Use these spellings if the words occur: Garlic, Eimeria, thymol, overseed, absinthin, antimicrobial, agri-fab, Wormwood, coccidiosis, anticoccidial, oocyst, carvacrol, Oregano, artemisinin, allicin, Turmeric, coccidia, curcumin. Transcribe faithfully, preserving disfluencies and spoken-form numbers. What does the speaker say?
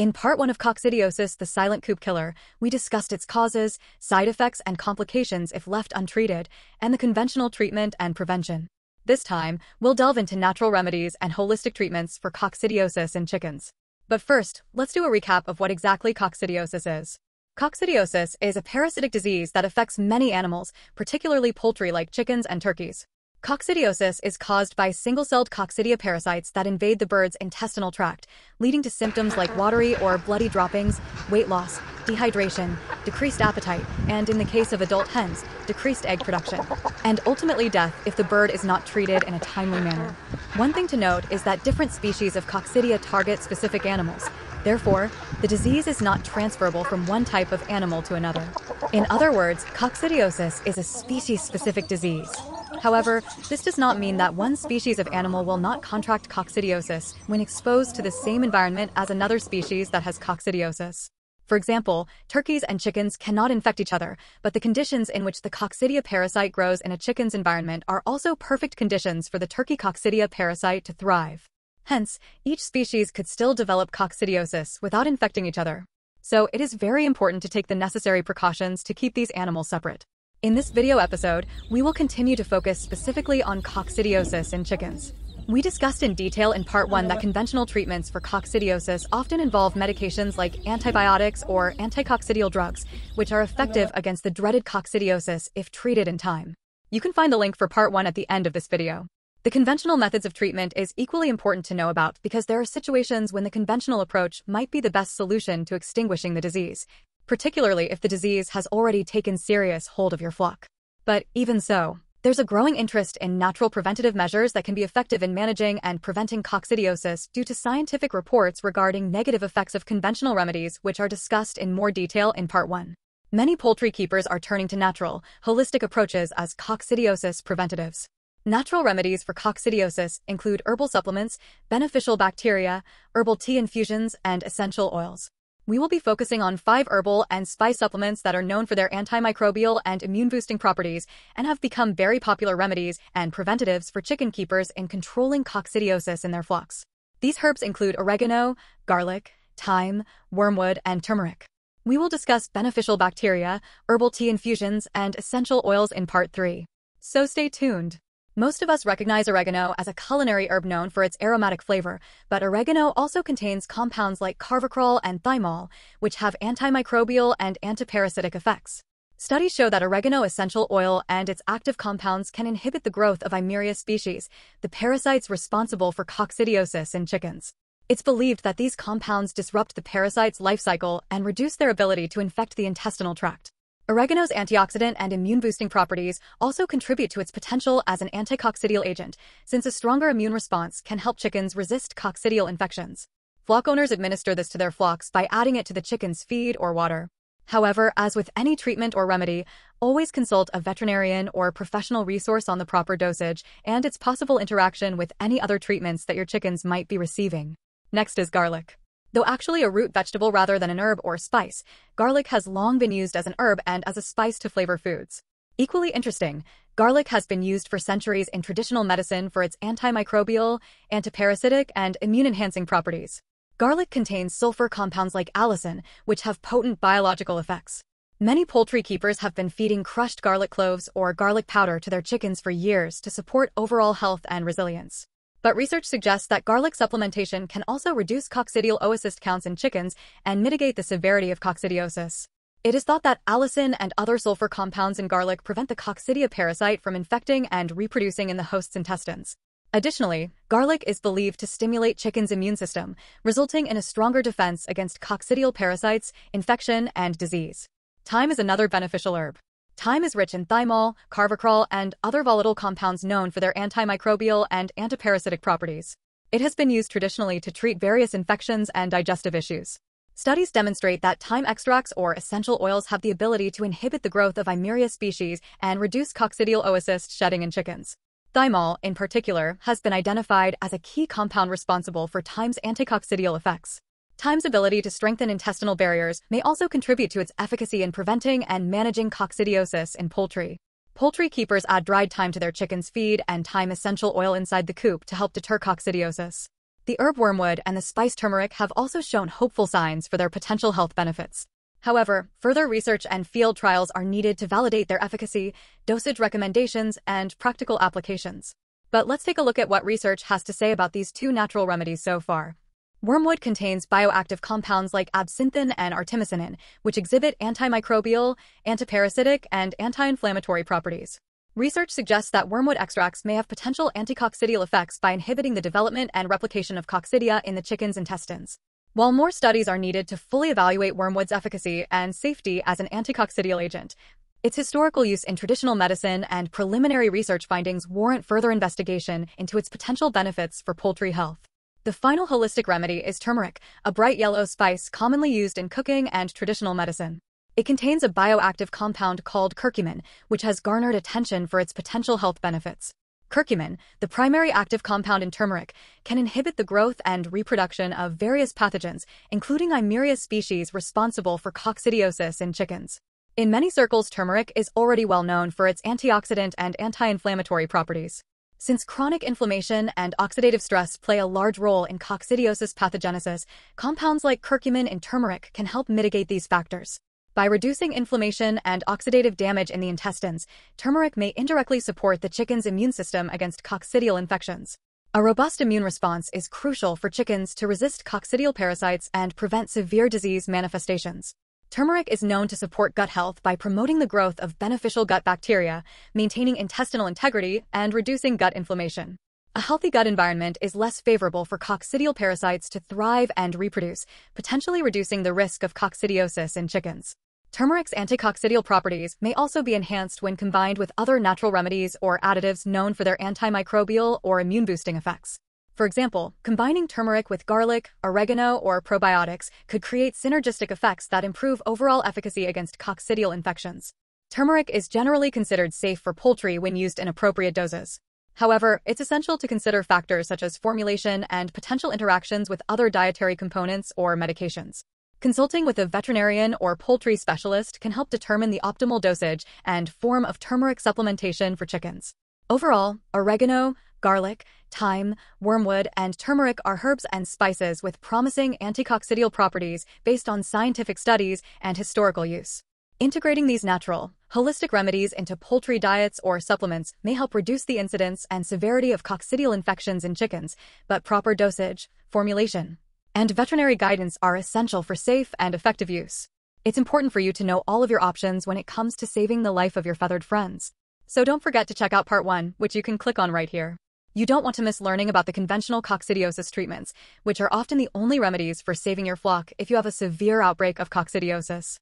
In part one of coccidiosis, the silent coop killer, we discussed its causes, side effects, and complications if left untreated, and the conventional treatment and prevention. This time, we'll delve into natural remedies and holistic treatments for coccidiosis in chickens. But first, let's do a recap of what exactly coccidiosis is. Coccidiosis is a parasitic disease that affects many animals, particularly poultry like chickens and turkeys. Coccidiosis is caused by single-celled coccidia parasites that invade the bird's intestinal tract, leading to symptoms like watery or bloody droppings, weight loss, dehydration, decreased appetite, and in the case of adult hens, decreased egg production, and ultimately death if the bird is not treated in a timely manner. One thing to note is that different species of coccidia target specific animals. Therefore, the disease is not transferable from one type of animal to another. In other words, coccidiosis is a species-specific disease. However, this does not mean that one species of animal will not contract coccidiosis when exposed to the same environment as another species that has coccidiosis. For example, turkeys and chickens cannot infect each other, but the conditions in which the coccidia parasite grows in a chicken's environment are also perfect conditions for the turkey coccidia parasite to thrive. Hence, each species could still develop coccidiosis without infecting each other. So it is very important to take the necessary precautions to keep these animals separate. In this video episode, we will continue to focus specifically on coccidiosis in chickens. We discussed in detail in part one that conventional treatments for coccidiosis often involve medications like antibiotics or anticoccidial drugs, which are effective against the dreaded coccidiosis if treated in time. You can find the link for part one at the end of this video. The conventional methods of treatment is equally important to know about because there are situations when the conventional approach might be the best solution to extinguishing the disease, particularly if the disease has already taken serious hold of your flock. But even so, there's a growing interest in natural preventative measures that can be effective in managing and preventing coccidiosis due to scientific reports regarding negative effects of conventional remedies, which are discussed in more detail in part one. Many poultry keepers are turning to natural, holistic approaches as coccidiosis preventatives. Natural remedies for coccidiosis include herbal supplements, beneficial bacteria, herbal tea infusions, and essential oils. We will be focusing on five herbal and spice supplements that are known for their antimicrobial and immune-boosting properties and have become very popular remedies and preventatives for chicken keepers in controlling coccidiosis in their flocks. These herbs include oregano, garlic, thyme, wormwood, and turmeric. We will discuss beneficial bacteria, herbal tea infusions, and essential oils in part three. So stay tuned. Most of us recognize oregano as a culinary herb known for its aromatic flavor, but oregano also contains compounds like carvacrol and thymol, which have antimicrobial and antiparasitic effects. Studies show that oregano essential oil and its active compounds can inhibit the growth of Eimeria species, the parasites responsible for coccidiosis in chickens. It's believed that these compounds disrupt the parasite's life cycle and reduce their ability to infect the intestinal tract. Oregano's antioxidant and immune-boosting properties also contribute to its potential as an anticoccidial agent, since a stronger immune response can help chickens resist coccidial infections. Flock owners administer this to their flocks by adding it to the chicken's feed or water. However, as with any treatment or remedy, always consult a veterinarian or professional resource on the proper dosage and its possible interaction with any other treatments that your chickens might be receiving. Next is garlic. Though actually a root vegetable rather than an herb or spice, garlic has long been used as an herb and as a spice to flavor foods. Equally interesting, garlic has been used for centuries in traditional medicine for its antimicrobial, antiparasitic, and immune-enhancing properties. Garlic contains sulfur compounds like allicin, which have potent biological effects. Many poultry keepers have been feeding crushed garlic cloves or garlic powder to their chickens for years to support overall health and resilience. But research suggests that garlic supplementation can also reduce coccidial oocyst counts in chickens and mitigate the severity of coccidiosis. It is thought that allicin and other sulfur compounds in garlic prevent the coccidia parasite from infecting and reproducing in the host's intestines. Additionally, garlic is believed to stimulate chickens' immune system, resulting in a stronger defense against coccidial parasites, infection, and disease. Thyme is another beneficial herb. Thyme is rich in thymol, carvacrol, and other volatile compounds known for their antimicrobial and antiparasitic properties. It has been used traditionally to treat various infections and digestive issues. Studies demonstrate that thyme extracts or essential oils have the ability to inhibit the growth of Eimeria species and reduce coccidial oocyst shedding in chickens. Thymol, in particular, has been identified as a key compound responsible for thyme's anticoccidial effects. Thyme's ability to strengthen intestinal barriers may also contribute to its efficacy in preventing and managing coccidiosis in poultry. Poultry keepers add dried thyme to their chickens' feed and thyme essential oil inside the coop to help deter coccidiosis. The herb wormwood and the spice turmeric have also shown hopeful signs for their potential health benefits. However, further research and field trials are needed to validate their efficacy, dosage recommendations, and practical applications. But let's take a look at what research has to say about these two natural remedies so far. Wormwood contains bioactive compounds like absinthin and artemisinin, which exhibit antimicrobial, antiparasitic, and anti-inflammatory properties. Research suggests that wormwood extracts may have potential anticoccidial effects by inhibiting the development and replication of coccidia in the chicken's intestines. While more studies are needed to fully evaluate wormwood's efficacy and safety as an anticoccidial agent, its historical use in traditional medicine and preliminary research findings warrant further investigation into its potential benefits for poultry health. The final holistic remedy is turmeric, a bright yellow spice commonly used in cooking and traditional medicine. It contains a bioactive compound called curcumin, which has garnered attention for its potential health benefits. Curcumin, the primary active compound in turmeric, can inhibit the growth and reproduction of various pathogens, including Eimeria species responsible for coccidiosis in chickens. In many circles, turmeric is already well known for its antioxidant and anti-inflammatory properties. Since chronic inflammation and oxidative stress play a large role in coccidiosis pathogenesis, compounds like curcumin and turmeric can help mitigate these factors. By reducing inflammation and oxidative damage in the intestines, turmeric may indirectly support the chicken's immune system against coccidial infections. A robust immune response is crucial for chickens to resist coccidial parasites and prevent severe disease manifestations. Turmeric is known to support gut health by promoting the growth of beneficial gut bacteria, maintaining intestinal integrity, and reducing gut inflammation. A healthy gut environment is less favorable for coccidial parasites to thrive and reproduce, potentially reducing the risk of coccidiosis in chickens. Turmeric's anticoccidial properties may also be enhanced when combined with other natural remedies or additives known for their antimicrobial or immune-boosting effects. For example, combining turmeric with garlic, oregano, or probiotics could create synergistic effects that improve overall efficacy against coccidial infections. Turmeric is generally considered safe for poultry when used in appropriate doses. However, it's essential to consider factors such as formulation and potential interactions with other dietary components or medications. Consulting with a veterinarian or poultry specialist can help determine the optimal dosage and form of turmeric supplementation for chickens. Overall, oregano, garlic, thyme, wormwood, and turmeric are herbs and spices with promising anticoccidial properties based on scientific studies and historical use. Integrating these natural, holistic remedies into poultry diets or supplements may help reduce the incidence and severity of coccidial infections in chickens, but proper dosage, formulation, and veterinary guidance are essential for safe and effective use. It's important for you to know all of your options when it comes to saving the life of your feathered friends. So don't forget to check out part one, which you can click on right here. You don't want to miss learning about the conventional coccidiosis treatments, which are often the only remedies for saving your flock if you have a severe outbreak of coccidiosis.